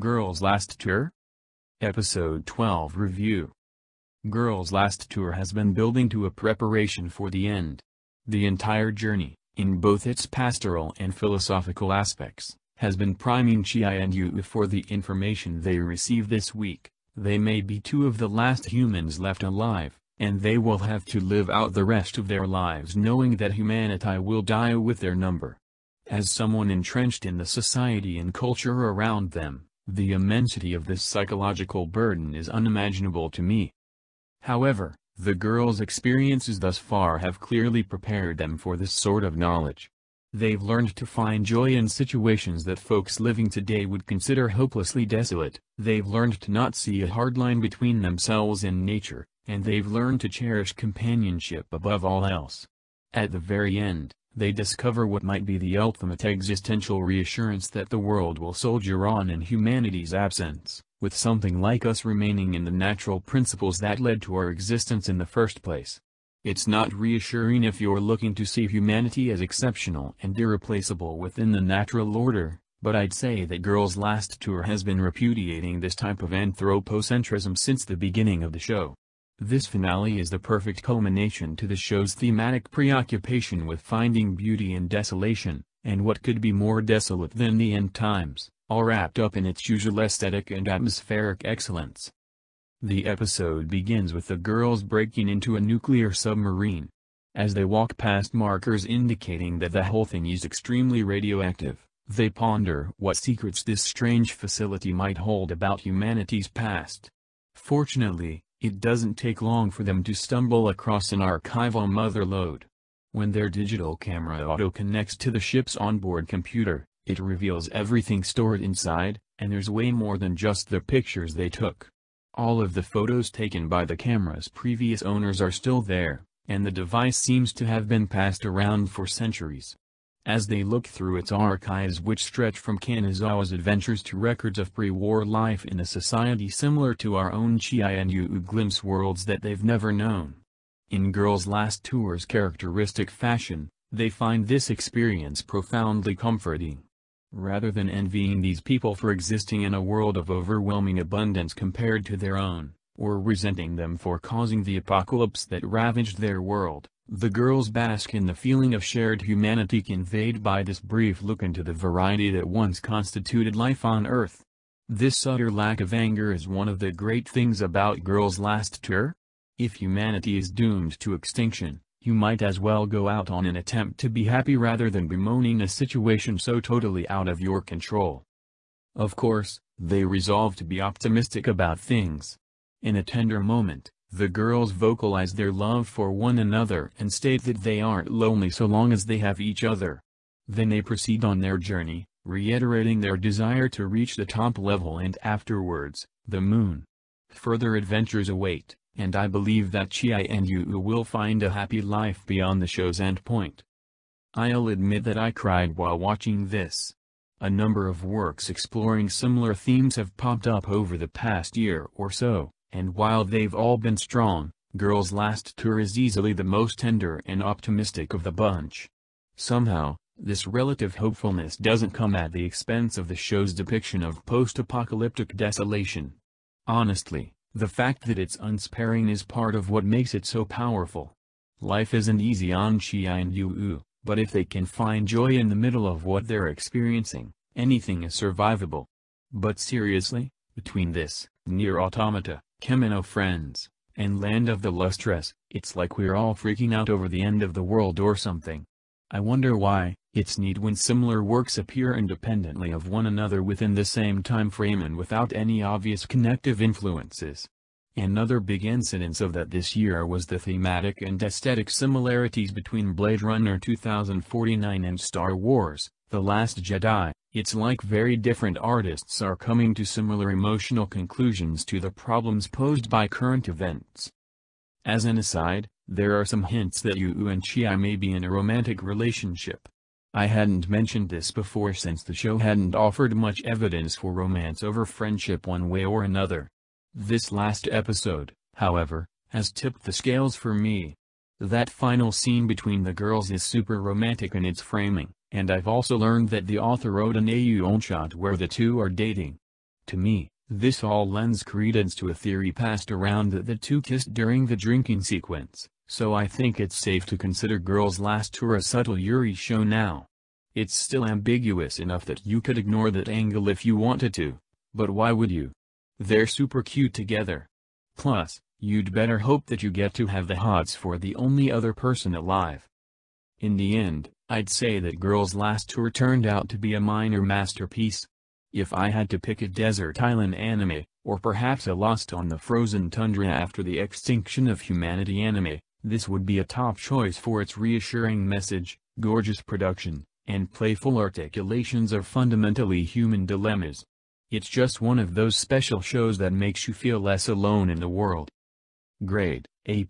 Girls' Last Tour? Episode 12 Review. Girls' Last Tour has been building to a preparation for the end. The entire journey, in both its pastoral and philosophical aspects, has been priming Chi and Yui for the information they receive this week. They may be two of the last humans left alive, and they will have to live out the rest of their lives knowing that humanity will die with their number. As someone entrenched in the society and culture around them, the immensity of this psychological burden is unimaginable to me. However, the girls' experiences thus far have clearly prepared them for this sort of knowledge. They've learned to find joy in situations that folks living today would consider hopelessly desolate. They've learned to not see a hard line between themselves and nature, and they've learned to cherish companionship above all else. At the very end, they discover what might be the ultimate existential reassurance that the world will soldier on in humanity's absence, with something like us remaining in the natural principles that led to our existence in the first place. It's not reassuring if you're looking to see humanity as exceptional and irreplaceable within the natural order, but I'd say that Girls' Last Tour has been repudiating this type of anthropocentrism since the beginning of the show. This finale is the perfect culmination to the show's thematic preoccupation with finding beauty in desolation, and what could be more desolate than the end times, all wrapped up in its usual aesthetic and atmospheric excellence. The episode begins with the girls breaking into a nuclear submarine. As they walk past markers indicating that the whole thing is extremely radioactive, they ponder what secrets this strange facility might hold about humanity's past. Fortunately, it doesn't take long for them to stumble across an archival motherlode. When their digital camera auto-connects to the ship's onboard computer, it reveals everything stored inside, and there's way more than just the pictures they took. All of the photos taken by the camera's previous owners are still there, and the device seems to have been passed around for centuries. As they look through its archives, which stretch from Kanazawa's adventures to records of pre-war life in a society similar to our own, Chi and Yu glimpse worlds that they've never known. In Girls' Last Tour's characteristic fashion, they find this experience profoundly comforting. Rather than envying these people for existing in a world of overwhelming abundance compared to their own, or resenting them for causing the apocalypse that ravaged their world, the girls bask in the feeling of shared humanity conveyed by this brief look into the variety that once constituted life on Earth. This utter lack of anger is one of the great things about Girls' Last Tour. If humanity is doomed to extinction, you might as well go out on an attempt to be happy rather than bemoaning a situation so totally out of your control. Of course, they resolve to be optimistic about things. In a tender moment, the girls vocalize their love for one another and state that they aren't lonely so long as they have each other. Then they proceed on their journey, reiterating their desire to reach the top level and afterwards, the moon. Further adventures await, and I believe that Chi and Yu will find a happy life beyond the show's endpoint. I'll admit that I cried while watching this. A number of works exploring similar themes have popped up over the past year or so, and while they've all been strong, Girls' Last Tour is easily the most tender and optimistic of the bunch. Somehow, this relative hopefulness doesn't come at the expense of the show's depiction of post-apocalyptic desolation. Honestly, the fact that it's unsparing is part of what makes it so powerful. Life isn't easy on Chi and Yu, but if they can find joy in the middle of what they're experiencing, anything is survivable. But seriously, between this, Nier Automata, Kemino Friends, and Land of the Lustrous, it's like we're all freaking out over the end of the world or something. I wonder why. It's neat when similar works appear independently of one another within the same time frame and without any obvious connective influences. Another big incidence of that this year was the thematic and aesthetic similarities between Blade Runner 2049 and Star Wars, The Last Jedi. It's like very different artists are coming to similar emotional conclusions to the problems posed by current events. As an aside, there are some hints that Yu and Chi may be in a romantic relationship. I hadn't mentioned this before since the show hadn't offered much evidence for romance over friendship one way or another. This last episode, however, has tipped the scales for me. That final scene between the girls is super romantic in its framing. And I've also learned that the author wrote an AU onshot where the two are dating. To me, this all lends credence to a theory passed around that the two kissed during the drinking sequence, so I think it's safe to consider Girls' Last Tour a subtle Yuri show now. It's still ambiguous enough that you could ignore that angle if you wanted to, but why would you? They're super cute together. Plus, you'd better hope that you get to have the hots for the only other person alive. In the end, I'd say that Girls' Last Tour turned out to be a minor masterpiece. If I had to pick a desert island anime, or perhaps a Lost on the Frozen Tundra after the extinction of humanity anime, this would be a top choice for its reassuring message, gorgeous production, and playful articulations of fundamentally human dilemmas. It's just one of those special shows that makes you feel less alone in the world. Grade: A+.